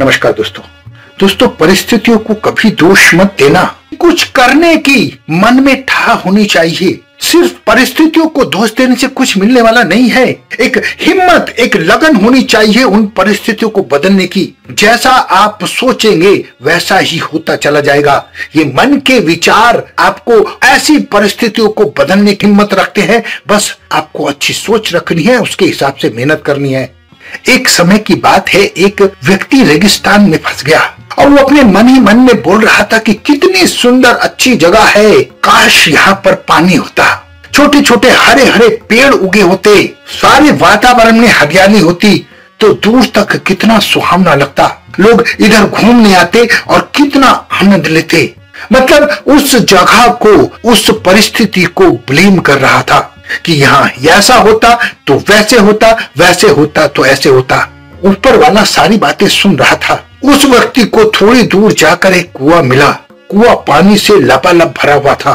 नमस्कार दोस्तों, परिस्थितियों को कभी दोष मत देना। कुछ करने की मन में ठाह होनी चाहिए। सिर्फ परिस्थितियों को दोष देने से कुछ मिलने वाला नहीं है। एक हिम्मत, एक लगन होनी चाहिए उन परिस्थितियों को बदलने की। जैसा आप सोचेंगे वैसा ही होता चला जाएगा। ये मन के विचार आपको ऐसी परिस्थितियों को बदलने की हिम्मत रखते हैं। बस आपको अच्छी सोच रखनी है, उसके हिसाब से मेहनत करनी है। एक समय की बात है, एक व्यक्ति रेगिस्तान में फंस गया और वो अपने मन ही मन में बोल रहा था कि कितनी सुंदर अच्छी जगह है, काश यहाँ पर पानी होता, छोटे छोटे हरे हरे पेड़ उगे होते, सारे वातावरण में हरियाली होती तो दूर तक कितना सुहावना लगता, लोग इधर घूमने आते और कितना आनंद लेते। मतलब उस जगह को, उस परिस्थिति को ब्लेम कर रहा था कि यहाँ ऐसा होता तो वैसे होता, वैसे होता तो ऐसे होता। ऊपर वाला सारी बातें सुन रहा था। उस व्यक्ति को थोड़ी दूर जाकर एक कुआं मिला। कुआं पानी से लबालब भरा हुआ था।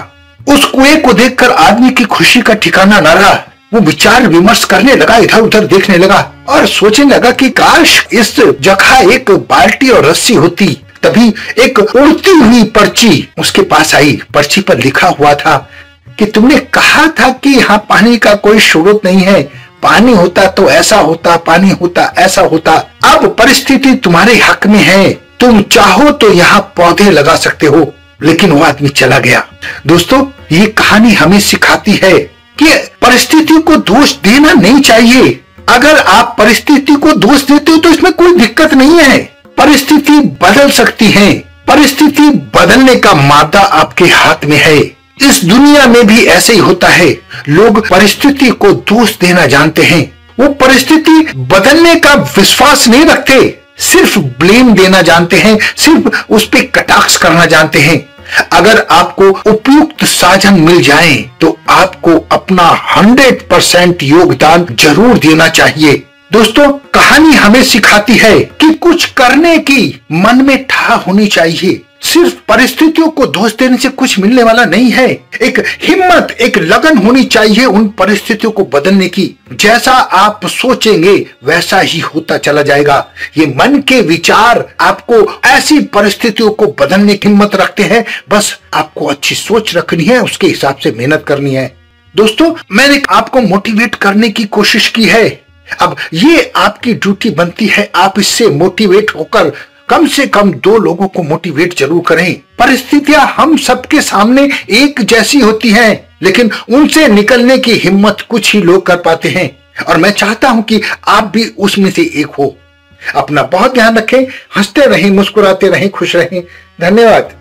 उस कुएं को देखकर आदमी की खुशी का ठिकाना न रहा। वो विचार विमर्श करने लगा, इधर उधर देखने लगा और सोचने लगा कि काश इस जगह एक बाल्टी और रस्सी होती। तभी एक उड़ती हुई पर्ची उसके पास आई। पर्ची पर लिखा हुआ था कि तुमने कहा था कि यहाँ पानी का कोई स्रोत नहीं है, पानी होता तो ऐसा होता, पानी होता ऐसा होता। अब परिस्थिति तुम्हारे हक में है, तुम चाहो तो यहाँ पौधे लगा सकते हो। लेकिन वो आदमी चला गया। दोस्तों, ये कहानी हमें सिखाती है कि परिस्थिति को दोष देना नहीं चाहिए। अगर आप परिस्थिति को दोष देते हो तो इसमें कोई दिक्कत नहीं है। परिस्थिति बदल सकती है। परिस्थिति बदलने का मादा आपके हाथ में है। इस दुनिया में भी ऐसे ही होता है। लोग परिस्थिति को दोष देना जानते हैं, वो परिस्थिति बदलने का विश्वास नहीं रखते। सिर्फ ब्लेम देना जानते हैं, सिर्फ उस पे कटाक्ष करना जानते हैं। अगर आपको उपयुक्त साधन मिल जाए तो आपको अपना 100% योगदान जरूर देना चाहिए। दोस्तों, कहानी हमें सिखाती है कि कुछ करने की मन में ठाह होनी चाहिए। सिर्फ परिस्थितियों को दोष देने से कुछ मिलने वाला नहीं है। एक हिम्मत, एक लगन होनी चाहिए उन परिस्थितियों को बदलने की। जैसा आप सोचेंगे वैसा ही होता चला जाएगा। ये मन के विचार आपको ऐसी परिस्थितियों को बदलने की हिम्मत रखते हैं। बस आपको अच्छी सोच रखनी है, उसके हिसाब से मेहनत करनी है। दोस्तों, मैंने आपको मोटिवेट करने की कोशिश की है। अब ये आपकी ड्यूटी बनती है, आप इससे मोटिवेट होकर कम से कम 2 लोगों को मोटिवेट जरूर करें। परिस्थितियां हम सबके सामने एक जैसी होती हैं, लेकिन उनसे निकलने की हिम्मत कुछ ही लोग कर पाते हैं। और मैं चाहता हूं कि आप भी उसमें से एक हो। अपना बहुत ध्यान रखें, हंसते रहें, मुस्कुराते रहें, खुश रहें। धन्यवाद।